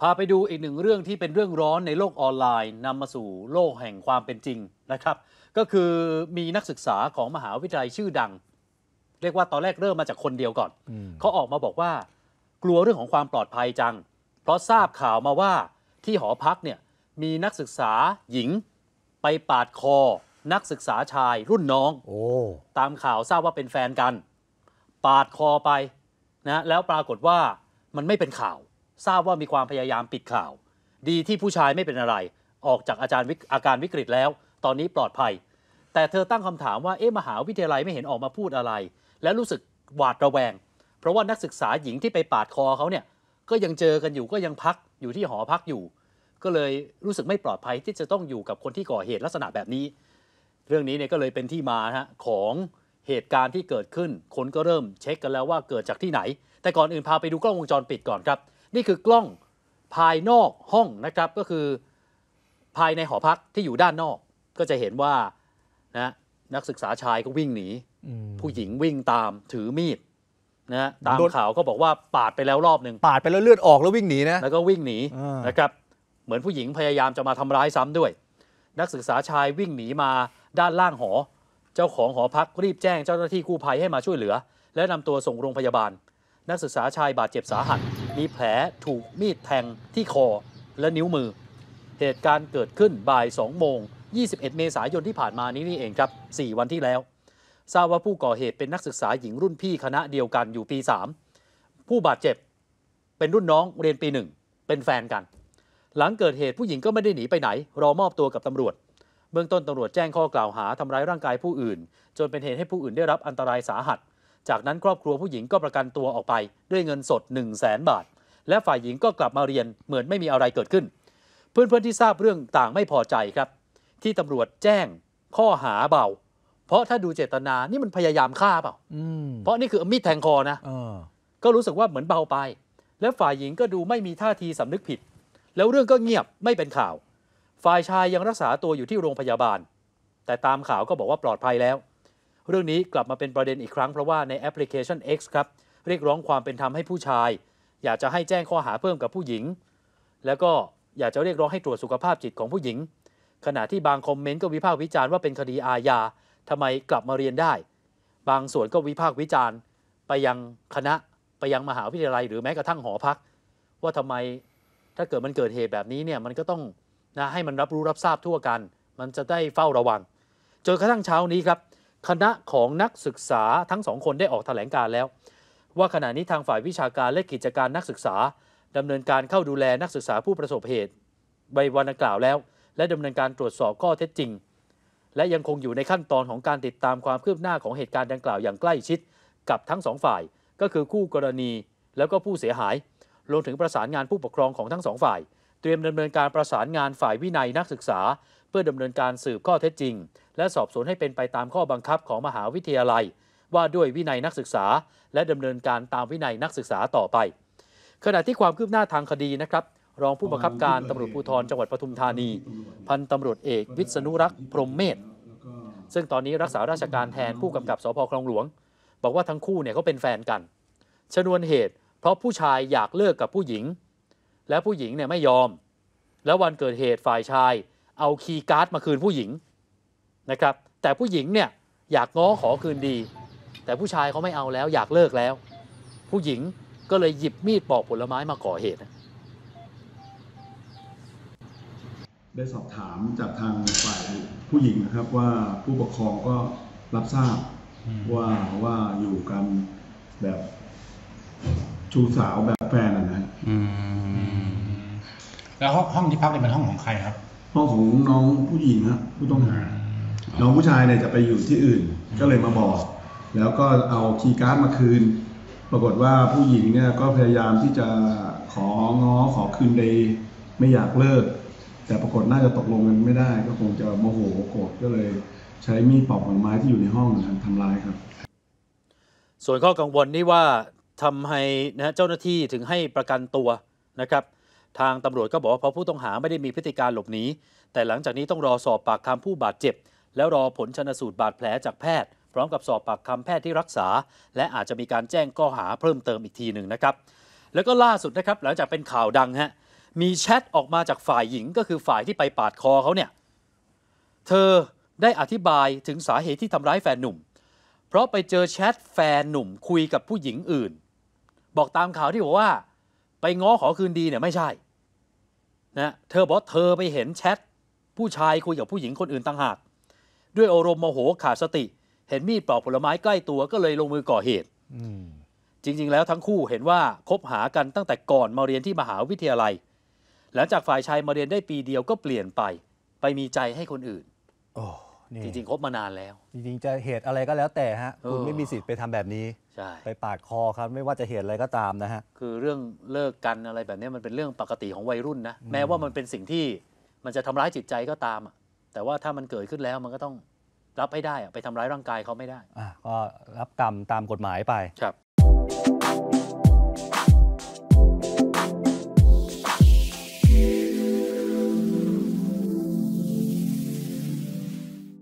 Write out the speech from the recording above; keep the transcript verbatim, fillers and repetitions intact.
พาไปดูอีกหนึ่งเรื่องที่เป็นเรื่องร้อนในโลกออนไลน์นำมาสู่โลกแห่งความเป็นจริงนะครับก็คือมีนักศึกษาของมหาวิทยาลัยชื่อดังเรียกว่าตอนแรกเริ่มมาจากคนเดียวก่อนเขาออกมาบอกว่ากลัวเรื่องของความปลอดภัยจังเพราะทราบข่าวมาว่าที่หอพักเนี่ยมีนักศึกษาหญิงไปปาดคอนักศึกษาชายรุ่นน้องโอ้ตามข่าวทราบว่าเป็นแฟนกันปาดคอไปนะแล้วปรากฏว่ามันไม่เป็นข่าวทราบว่ามีความพยายามปิดข่าวดีที่ผู้ชายไม่เป็นอะไรออกจากอาจารย์อาการวิกฤตแล้วตอนนี้ปลอดภัยแต่เธอตั้งคำถามว่าเอ๊ะมหาวิทยาลัยไม่เห็นออกมาพูดอะไรและรู้สึกหวาดระแวงเพราะว่านักศึกษาหญิงที่ไปปาดคอเขาเนี่ยก็ยังเจอกันอยู่ก็ยังพักอยู่ที่หอพักอยู่ก็เลยรู้สึกไม่ปลอดภัยที่จะต้องอยู่กับคนที่ก่อเหตุลักษณะแบบนี้เรื่องนี้เนี่ยก็เลยเป็นที่มาฮะของเหตุการณ์ที่เกิดขึ้นคนก็เริ่มเช็คกันแล้วว่าเกิดจากที่ไหนแต่ก่อนอื่นพาไปดูกล้องวงจรปิดก่อนครับนี่คือกล้องภายนอกห้องนะครับก็คือภายในหอพักที่อยู่ด้านนอกก็จะเห็นว่านะนักศึกษาชายก็วิ่งหนีผู้หญิงวิ่งตามถือมีดนะตามข่าวก็บอกว่าปาดไปแล้วรอบหนึ่งปาดไปแล้วเลือดออกแล้ววิ่งหนีนะแล้วก็วิ่งหนีนะครับเหมือนผู้หญิงพยายามจะมาทำร้ายซ้ำด้วยนักศึกษาชายวิ่งหนีมาด้านล่างหอเจ้าของหอพักรีบแจ้งเจ้าหน้าที่กู้ภัยให้มาช่วยเหลือและนำตัวส่งโรงพยาบาลนักศึกษาชายบาดเจ็บสาหัสมีแผลถูกมีดแทงที่คอและนิ้วมือเหตุการณ์เกิดขึ้นบ่ายสองโมงยี่สิบเอ็ดเมษายนที่ผ่านมานี้นี่เองครับสี่วันที่แล้วทราบว่าผู้ก่อเหตุเป็นนักศึกษาหญิงรุ่นพี่คณะเดียวกันอยู่ปีสามผู้บาดเจ็บเป็นรุ่นน้องเรียนปีหนึ่งเป็นแฟนกันหลังเกิดเหตุผู้หญิงก็ไม่ได้หนีไปไหนรอมอบตัวกับตำรวจเบื้องต้นตำรวจแจ้งข้อกล่าวหาทำร้ายร่างกายผู้อื่นจนเป็นเหตุให้ผู้อื่นได้รับอันตรายสาหัสจากนั้นครอบครัวผู้หญิงก็ประกันตัวออกไปด้วยเงินสด หนึ่งแสนบาทและฝ่ายหญิงก็กลับมาเรียนเหมือนไม่มีอะไรเกิดขึ้นเพื่อนๆที่ทราบเรื่องต่างไม่พอใจครับที่ตำรวจแจ้งข้อหาเบาเพราะถ้าดูเจตนานี่มันพยายามฆ่าเปล่าเพราะนี่คือมีดแทงคอนะก็รู้สึกว่าเหมือนเบาไปและฝ่ายหญิงก็ดูไม่มีท่าทีสำนึกผิดแล้วเรื่องก็เงียบไม่เป็นข่าวฝ่ายชายยังรักษาตัวอยู่ที่โรงพยาบาลแต่ตามข่าวก็บอกว่าปลอดภัยแล้วเรื่องนี้กลับมาเป็นประเด็นอีกครั้งเพราะว่าในแอปพลิเคชัน เอ็กซ์ ครับเรียกร้องความเป็นธรรมให้ผู้ชายอยากจะให้แจ้งข้อหาเพิ่มกับผู้หญิงแล้วก็อยากจะเรียกร้องให้ตรวจสุขภาพจิตของผู้หญิงขณะที่บางคอมเมนต์ก็วิพากษ์วิจารณ์ว่าเป็นคดีอาญาทำไมกลับมาเรียนได้บางส่วนก็วิพากษ์วิจารณ์ไปยังคณะไปยังมหาวิทยาลัยหรือแม้กระทั่งหอพักว่าทำไมถ้าเกิดมันเกิดเหตุแบบนี้เนี่ยมันก็ต้องนะให้มันรับรู้รับทราบทั่วกันมันจะได้เฝ้าระวังจนกระทั่งเช้านี้ครับคณะของนักศึกษาทั้งสองคนได้ออกแถลงการแล้วว่าขณะนี้ทางฝ่ายวิชาการและกิจการนักศึกษาดำเนินการเข้าดูแลนักศึกษาผู้ประสบเหตุในวันดังกล่าวแล้วและดำเนินการตรวจสอบข้อเท็จจริงและยังคงอยู่ในขั้นตอนของการติดตามความคืบหน้าของเหตุการณ์ดังกล่าวอย่างใกล้ชิดกับทั้งสองฝ่ายก็คือคู่กรณีแล้วก็ผู้เสียหายรวมถึงประสานงานผู้ปกครองของทั้งสองฝ่ายเตรียมดำเนินการประสานงานฝ่ายวินัยนักศึกษาเพื่อดำเนินการสืบข้อเท็จจริงและสอบสวนให้เป็นไปตามข้อบังคับของมหาวิทยาลัยว่าด้วยวินัยนักศึกษาและดำเนินการตามวินัยนักศึกษาต่อไปขณะที่ความคืบหน้าทางคดีนะครับรองผู้บังคับการตำรวจภูธรจังหวัดปทุมธานีพันตำรวจเอกวิษณุรักษ์พรหมเมธซึ่งตอนนี้รักษาราชการแทนผู้กำกับสภคลองหลวงบอกว่าทั้งคู่เนี่ยเขาเป็นแฟนกันชนวนเหตุเพราะผู้ชายอยากเลิกกับผู้หญิงและผู้หญิงเนี่ยไม่ยอมแล้ววันเกิดเหตุฝ่ายชายเอาคีย์การ์ดมาคืนผู้หญิงนะครับแต่ผู้หญิงเนี่ยอยากง้อขอคืนดีแต่ผู้ชายเขาไม่เอาแล้วอยากเลิกแล้วผู้หญิงก็เลยหยิบมีดปอกผลไม้มาก่อเหตุได้สอบถามจากทางฝ่ายผู้หญิงนะครับว่าผู้ปกครองก็รับทราบว่าว่าอยู่กันแบบชูสาวแบบแฟนนะฮะแล้วห้องที่พักเนี่ยเป็นห้องของใครครับห้องของน้องผู้หญิงนะผู้ต้องหาน้องผู้ชายเนี่ยจะไปอยู่ที่อื่นก็เลยมาบอกแล้วก็เอาคีย์การ์ดมาคืนปรากฏว่าผู้หญิงเนี่ยก็พยายามที่จะของ้อขอคืนดีไม่อยากเลิกแต่ปรากฏน่าจะตกลงกันไม่ได้ก็คงจะโมโหโกรธก็เลยใช้มีดปอกผลไม้ที่อยู่ในห้องทำลายครับส่วนข้อกังวลนี่ว่าทำให้นะเจ้าหน้าที่ถึงให้ประกันตัวนะครับทางตำรวจก็บอกว่าเพราะผู้ต้องหาไม่ได้มีพฤติการหลบหนีแต่หลังจากนี้ต้องรอสอบปากคำผู้บาดเจ็บแล้วรอผลชันสูตรบาดแผลจากแพทย์พร้อมกับสอบปากคำแพทย์ที่รักษาและอาจจะมีการแจ้งข้อหาเพิ่มเติมอีกทีหนึ่งนะครับแล้วก็ล่าสุดนะครับหลังจากเป็นข่าวดังฮะ มีแชทออกมาจากฝ่ายหญิงก็คือฝ่ายที่ไปปาดคอเขาเนี่ยเธอได้อธิบายถึงสาเหตุที่ทำร้ายแฟนหนุ่มเพราะไปเจอแชทแฟนหนุ่มคุยกับผู้หญิงอื่นบอกตามข่าวที่บอกว่าไปง้อขอคืนดีเนี่ยไม่ใช่นะเธอบอกเธอไปเห็นแชทผู้ชายคุยกับผู้หญิงคนอื่นต่างหากด้วยอารมณ์โมโหขาดสติเห็นมีดปลอกผลไม้ใกล้ตัวก็เลยลงมือก่อเหตุจริงๆแล้วทั้งคู่เห็นว่าคบหากันตั้งแต่ก่อนมาเรียนที่มหาวิทยาลัยหลังจากฝ่ายชายมาเรียนได้ปีเดียวก็เปลี่ยนไปไปมีใจให้คนอื่นโอ้จริงๆคบมานานแล้วจริงๆจะเหตุอะไรก็แล้วแต่ฮะคุณไม่มีสิทธิ์ไปทำแบบนี้ไปปาดคอครับไม่ว่าจะเหตุอะไรก็ตามนะฮะคือเรื่องเลิกกันอะไรแบบนี้มันเป็นเรื่องปกติของวัยรุ่นนะแม้ว่ามันเป็นสิ่งที่มันจะทำร้ายจิตใจก็ตามแต่ว่าถ้ามันเกิดขึ้นแล้วมันก็ต้องรับให้ได้ไปทำร้ายร่างกายเขาไม่ได้ก็รับกรรมตามกฎหมายไปครับ